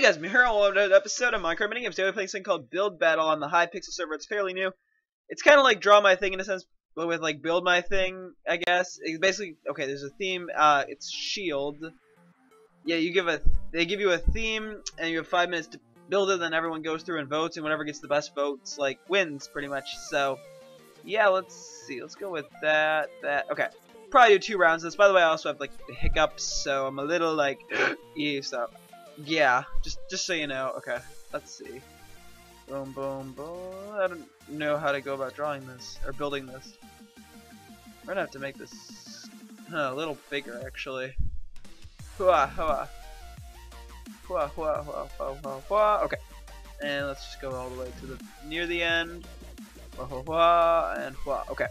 Hey guys, I'm here on another episode of Minecraft Minigames. Today we're playing something called Build Battle on the Hypixel server. It's fairly new. It's kind of like Draw My Thing in a sense, but with like Build My Thing, I guess. It's basically, okay, there's a theme. It's Shield. Yeah, they give you a theme, and you have 5 minutes to build it, then everyone goes through and votes, and whatever gets the best votes, like, wins, pretty much. So, yeah, let's see. Let's go with that. Okay. Probably do 2 rounds of this. By the way, I also have, like, the hiccups, so I'm a little, like, so... yeah, just so you know. Okay, let's see. Boom, boom, boom. I don't know how to go about drawing this or building this. We're gonna have to make this a little bigger, actually. Hua, hua, hua, hua, hua, hua, hua, hua. Okay, and let's just go all the way to the near the end. Hua, hua, hua, and hua. Okay,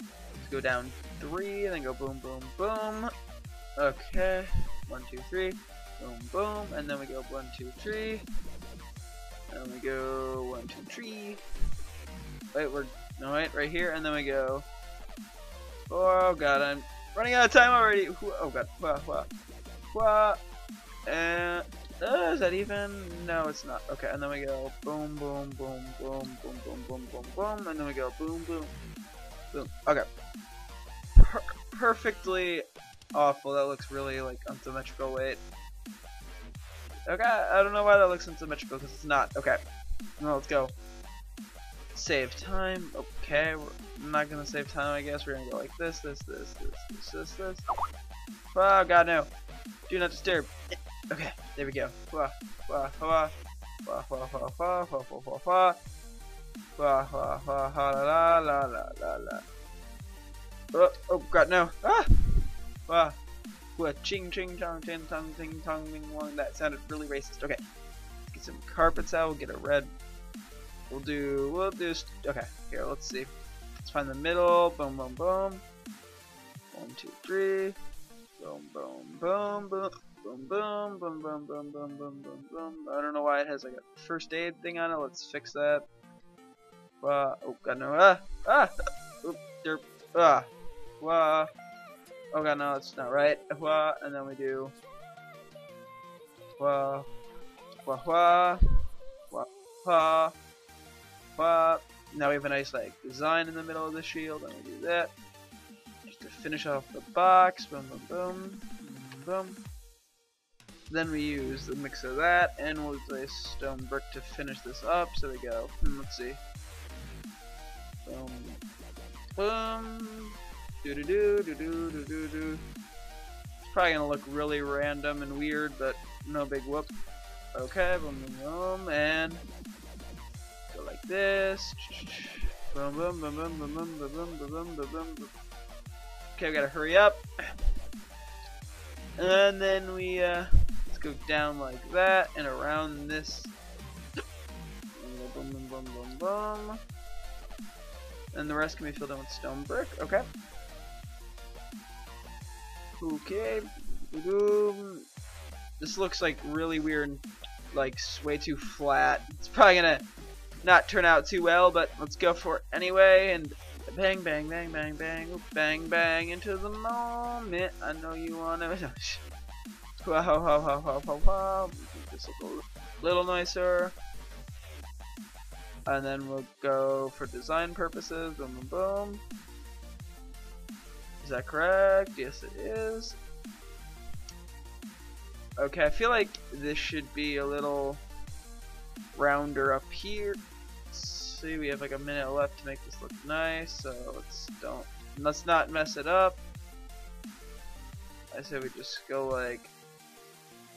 let's go down 3, and then go boom, boom, boom. Okay, 1, 2, 3. Boom, boom, and then we go 1, 2, 3, and we go 1, 2, 3. Wait, wait, right here, and then we go 4. Oh god, I'm running out of time already. Oh god, wah, wah, wah, and is that even? No, it's not. Okay, and then we go boom, boom, boom, boom, boom, boom, boom, boom, boom, and then we go boom, boom, boom. Okay, perfectly awful. That looks really like unsymmetrical. Wait. Okay, I don't know why that looks unsymmetrical, because it's not. Okay, now let's go. Save time. Okay, we're not gonna save time, I guess. We're gonna go like this, this, this, this, this, this, this. Oh god, no. Do not disturb. Okay, there we go. Wah, wah, wah, wah, wah, wah, wah, wah, wah, wah, wah, wah, wah, wah, la, la, la, la, la. Oh god, no. Ah! Wah. Ching ching chong ching tong ting tong ding wong. That sounded really racist. Okay, let's get some carpets out. We'll get a red. We'll do. Okay, here. Let's see. Let's find the middle. Boom, boom, boom. 1, 2, 3. Boom, boom, boom, boom, boom, boom, boom, boom, boom, boom, boom, boom, boom. I don't know why it has like a first aid thing on it. Let's fix that. Wah. Oh god, no. Ah, ah. Oop. Derp. Ah. Wah. Oh god, no, it's not right. Wah, and then we do. Wah, wah, wah, wah, wah, wah. Now we have a nice like design in the middle of the shield, and we do that just to finish off the box. Boom, boom, boom, boom, boom. Then we use the mix of that, and we'll place stone brick to finish this up. So we go. Let's see. Boom, boom. Do-do-do-do-do-do-do-do. It's probably gonna look really random and weird, but no big whoop. Okay, boom, boom, boom, and go like this. Boom, boom, boom, boom, boom, boom, boom, boom, boom, boom. Okay, we gotta hurry up. And then we let's go down like that and around this. Boom, boom, boom, boom, boom. And the rest can be filled in with stone brick. Okay. Okay, this looks like really weird and like way too flat. It's probably gonna not turn out too well, but let's go for it anyway. And bang, bang, bang, bang, bang, bang, bang into the moment. I know you wanna. Wow, wow, wow, wow, wow, wow. This will look a little nicer. And then we'll go for design purposes. Boom, boom, boom. Is that correct? Yes, it is. Okay, I feel like this should be a little rounder up here. Let's see, we have like a minute left to make this look nice, so let's not mess it up. I say we just go like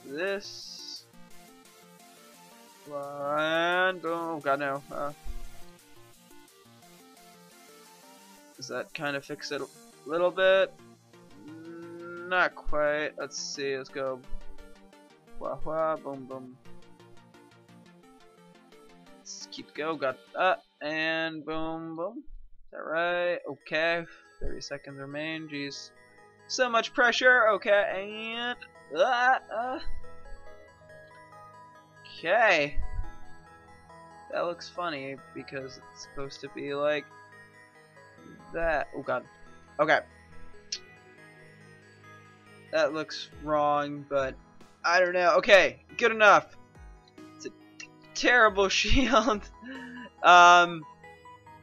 this. And oh god, no. Does that kind of fix it? Little bit, not quite. Let's see. Let's go. Wah wah, boom boom. Let's keep go. Got up and boom boom. Is that right? Okay. 30 seconds remain. Jeez, so much pressure. Okay, and okay. That looks funny because it's supposed to be like that. Oh god. Okay, that looks wrong, but I don't know. Okay, good enough. terrible shield.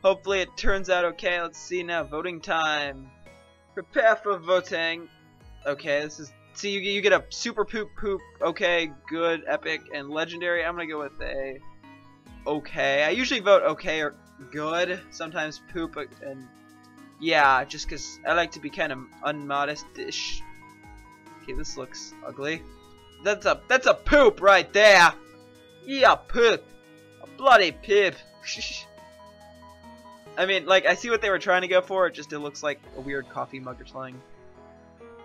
Hopefully it turns out okay. Let's see now. Voting time. Prepare for voting. Okay, this is... See, you get a super poop poop. Okay, good, epic, and legendary. I'm gonna go with a... Okay. I usually vote okay or good. Sometimes poop and... Yeah, just because I like to be kind of unmodest-ish. Okay, this looks ugly. That's a poop right there. Yeah, poop. A bloody poop. I mean, like, I see what they were trying to go for. It looks like a weird coffee mug or something.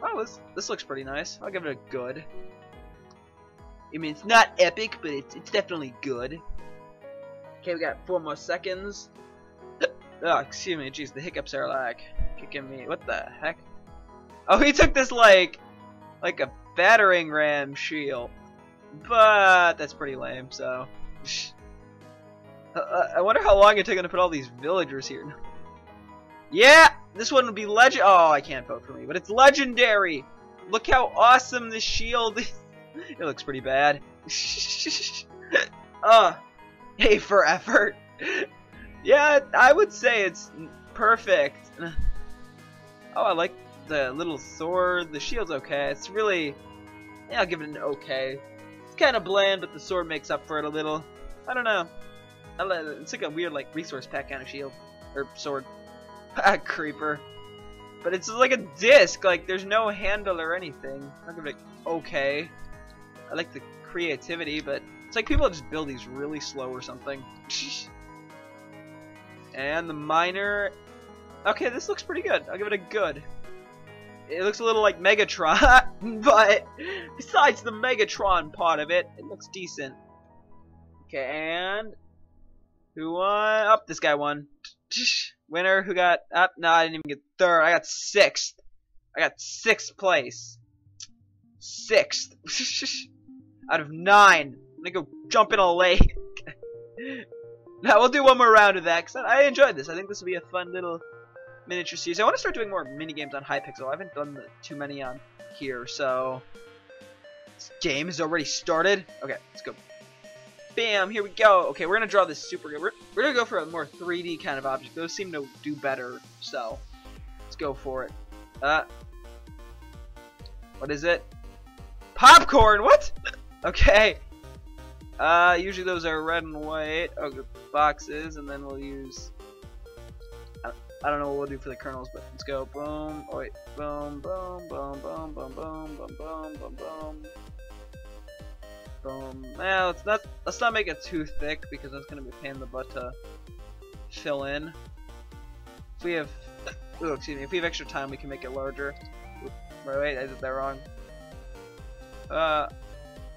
Wow, this looks pretty nice. I'll give it a good. I mean, it's not epic, but it's definitely good. Okay, we got 4 more seconds. Oh, excuse me, jeez, the hiccups are like kicking me. What the heck? Oh, he took this like a battering ram shield, but that's pretty lame. So, I wonder how long it took him to put all these villagers here. Yeah, this one would be legend. Oh, I can't vote for me, but it's legendary. Look how awesome this shield is. It looks pretty bad. A for effort. Yeah, I would say it's perfect. Oh, I like the little sword. The shield's okay. It's really... Yeah, I'll give it an okay. It's kind of bland, but the sword makes up for it a little. I don't know. It's like a weird, like, resource pack kind of shield. Or sword. Ah, creeper. But it's like a disc. Like, there's no handle or anything. I'll give it okay. I like the creativity, but... It's like people just build these really slow or something. And the miner. Okay, this looks pretty good. I'll give it a good. It looks a little like Megatron, but besides the Megatron part of it, it looks decent. Okay, and who won? Up, this guy won. Winner who got up? No, I didn't even get third. I got 6th. I got 6th place. 6th out of 9. I'm gonna go jump in a lake. Now we'll do one more round of that, because I enjoyed this. I think this will be a fun little miniature series. I want to start doing more minigames on Hypixel. I haven't done too many on here, so... This game has already started. Okay, let's go. Bam, here we go. Okay, we're going to draw this super... We're going to go for a more 3D kind of object. Those seem to do better, so... Let's go for it. What is it? Popcorn! What? Okay. Usually those are red and white. Oh, good boxes, and then we'll use... I don't know what we'll do for the kernels, but let's go. Boom. Oh, wait. Boom, boom, boom, boom, boom, boom, boom, boom, boom, boom. Boom. Well, let's not make it too thick, because that's going to be a pain in the butt to fill in. If we have... Oh, excuse me. If we have extra time, we can make it larger. Wait, I did that wrong. Oh,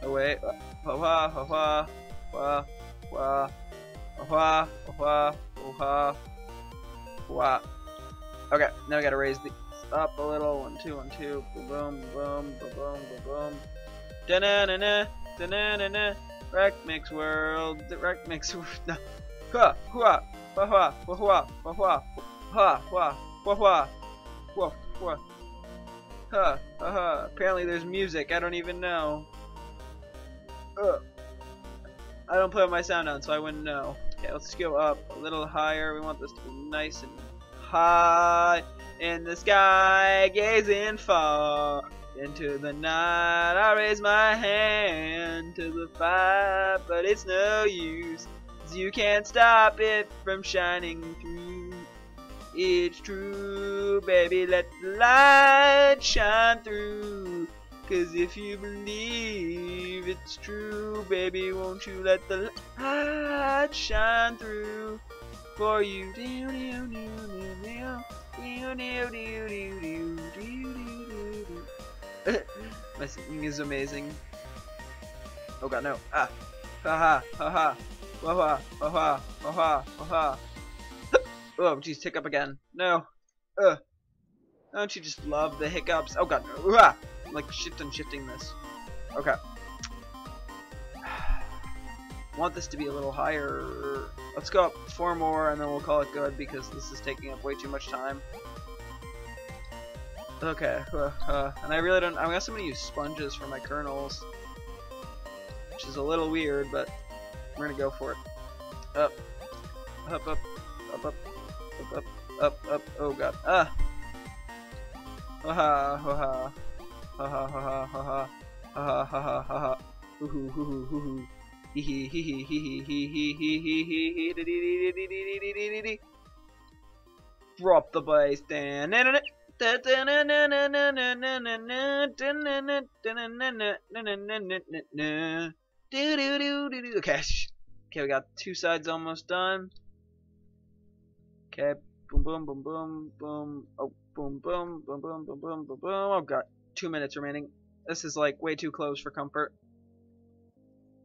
wait. Wah wah wah wah wah wah wah wah wah. Okay, now we gotta raise these up a little. 1 2 1 2. Boom boom boom boom boom. Da na na na da na na na. Wreck-Mix World. Wreck-Mix World. No. Wah wah wah wah wah wah wah wah wah wah wah wah wah. Huh. Huh. Apparently there's music. I don't even know. I don't put my sound on, so I wouldn't know. Okay, let's go up a little higher. We want this to be nice and high in the sky, gazing far into the night. I raise my hand to the fire, but it's no use. You can't stop it from shining through. It's true, baby, let the light shine through. 'Cause if you believe it's true, baby, won't you let the light shine through for you? My singing is amazing. Oh god, no. Ah. Ha ha ha ha ha ha ha ha. Oh jeez, hiccup again. No. Don't you just love the hiccups? Oh god, no. Ah. Like shifting this. Okay. Want this to be a little higher. Let's go up 4 more and then we'll call it good because this is taking up way too much time. Okay. And I really don't. I guess I'm gonna use sponges for my kernels, which is a little weird, but We're gonna go for it. Up. Up, up, up, up, up, up, up, up. Oh god. Ah! Ha ha ha ha ha ha ha ha ha ha ha ha ha. Hoo hoo hoo hoo hoo. Hee hee hee hee hee hee hee hee hee. Drop the bass down. Okay. Okay, we got two sides almost done. Okay. Boom boom boom boom boom. Oh, boom boom boom boom boom boom boom boom. Oh god, 2 minutes remaining. This is like way too close for comfort.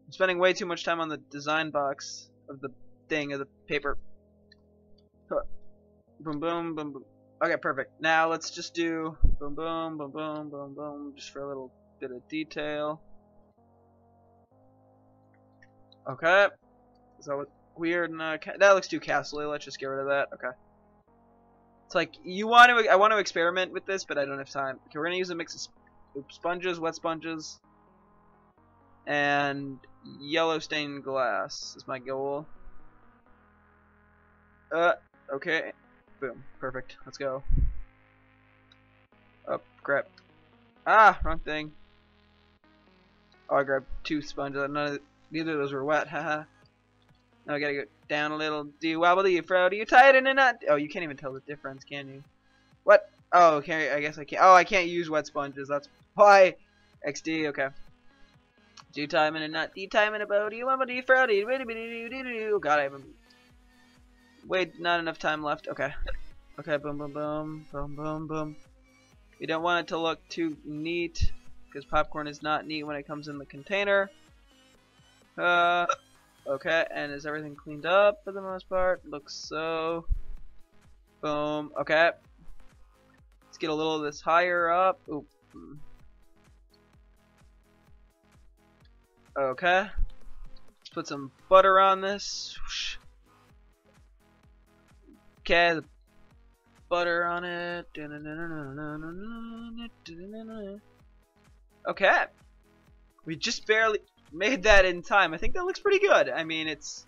I'm spending way too much time on the design box of the thing, of the paper. Huh. Boom boom boom boom. Okay, perfect. Now let's just do boom boom boom boom boom boom, just for a little bit of detail. Okay. Does that look weird? No, that looks too castle-y. Let's just get rid of that. Okay. It's like I want to experiment with this, but I don't have time. Okay, we're gonna use a mix of sponges, wet sponges, and yellow stained glass is my goal. Okay. Boom. Perfect. Let's go. Oh, crap. Ah, wrong thing. Oh, I grabbed two sponges. Neither of those were wet. Haha. Now I gotta go down a little. Do you wobble, do you fro, do you tighten or not? Oh, you can't even tell the difference, can you? What? Oh, okay. I guess I can't. Oh, I can't use wet sponges. That's why. XD. Okay. Do you time in a nut? Do you time in a bow? Do you wobble, do you fro, do you do? God, I haven't. Wait, not enough time left. Okay. Okay, boom, boom, boom. Boom, boom, boom. You don't want it to look too neat, because popcorn is not neat when it comes in the container. Okay, and is everything cleaned up for the most part? Looks so. Boom. Okay. Let's get a little of this higher up. Oop. Okay. Let's put some butter on this. Whoosh. Okay, the butter on it. Okay. We just barely made that in time. I think that looks pretty good. I mean, it's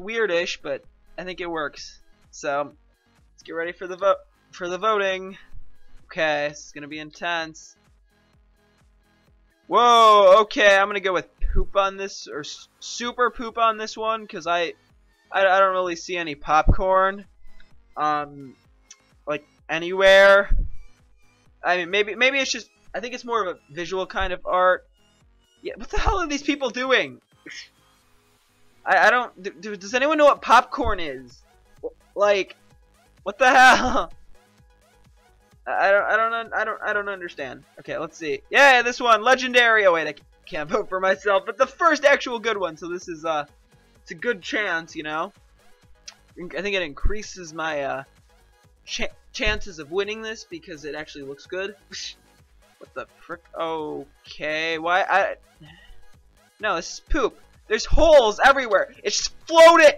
weirdish, but I think it works. So let's get ready for the voting. Okay, this is gonna be intense. Whoa. Okay, I'm gonna go with poop on this, or super poop on this one, because I don't really see any popcorn, like anywhere. I mean, maybe it's just, I think it's more of a visual kind of art. Yeah, what the hell are these people doing? I don't. Does anyone know what popcorn is? Like, what the hell? I don't understand. Okay, let's see. Yeah, this one, legendary. Oh wait, I can't vote for myself, but the first actual good one. So this is it's a good chance, you know. I think it increases my chances of winning this because it actually looks good. What the frick? Okay, why? No, this is poop. There's holes everywhere. It's floating.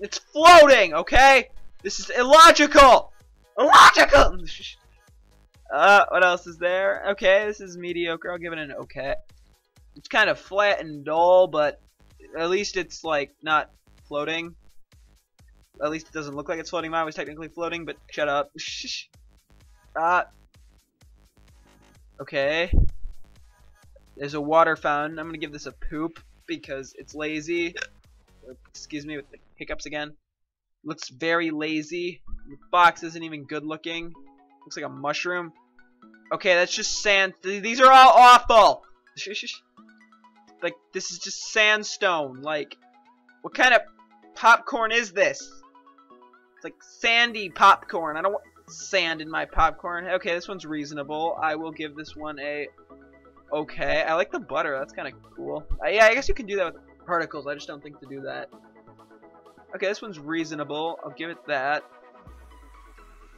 It's floating. Okay, this is illogical. Illogical. What else is there? Okay, this is mediocre. I'll give it an okay. It's kind of flat and dull, but at least it's like not floating. At least it doesn't look like it's floating. Mine was technically floating, but shut up. Okay, there's a water fountain. I'm gonna give this a poop because it's lazy. Excuse me with the hiccups again. Looks very lazy. The box isn't even good looking. Looks like a mushroom. Okay, that's just sand. These are all awful. Like, this is just sandstone. Like, what kind of popcorn is this? It's like sandy popcorn. I don't want sand in my popcorn. Okay, this one's reasonable. I will give this one a okay. I like the butter. That's kind of cool. Yeah, I guess you can do that with particles. I just don't think to do that. Okay, this one's reasonable. I'll give it that.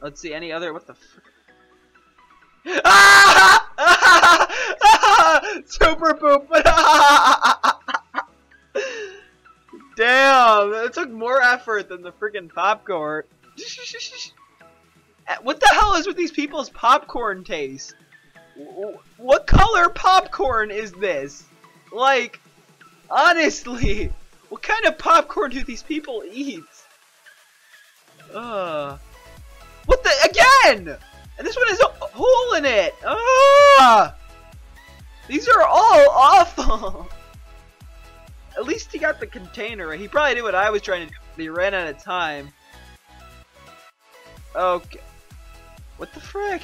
Let's see, any other. What the frick? Ah! Ah! Ah! Super poop! Ah! Damn! It took more effort than the freaking popcorn. What the hell is with these people's popcorn taste? What color popcorn is this? Like, Honestly, what kind of popcorn do these people eat? What the, again? And this one has a hole in it. These are all awful. At least he got the container. He probably did what I was trying to do, but he ran out of time. Okay. What the frick?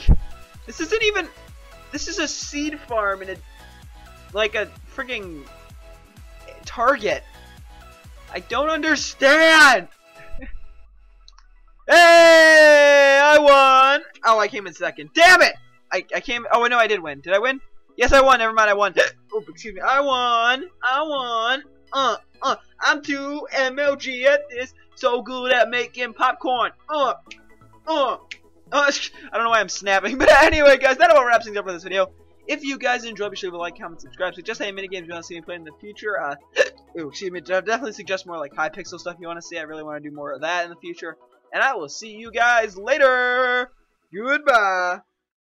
This isn't even... This is a seed farm and like a freaking Target. I don't understand. Hey! I won! Oh, I came in second. Damn it! I came... Oh, no, I did win. Did I win? Yes, I won. Never mind, I won. Oh, excuse me. I won. I won. I'm too MLG at this. So good at making popcorn. I don't know why I'm snapping. But anyway, guys, that about wraps things up for this video. If you guys enjoyed, be sure to like, comment, subscribe. So just any minigames you want to see me play in the future. Ooh, excuse me. I definitely suggest more like Hypixel stuff you want to see. I really want to do more of that in the future. And I will see you guys later. Goodbye.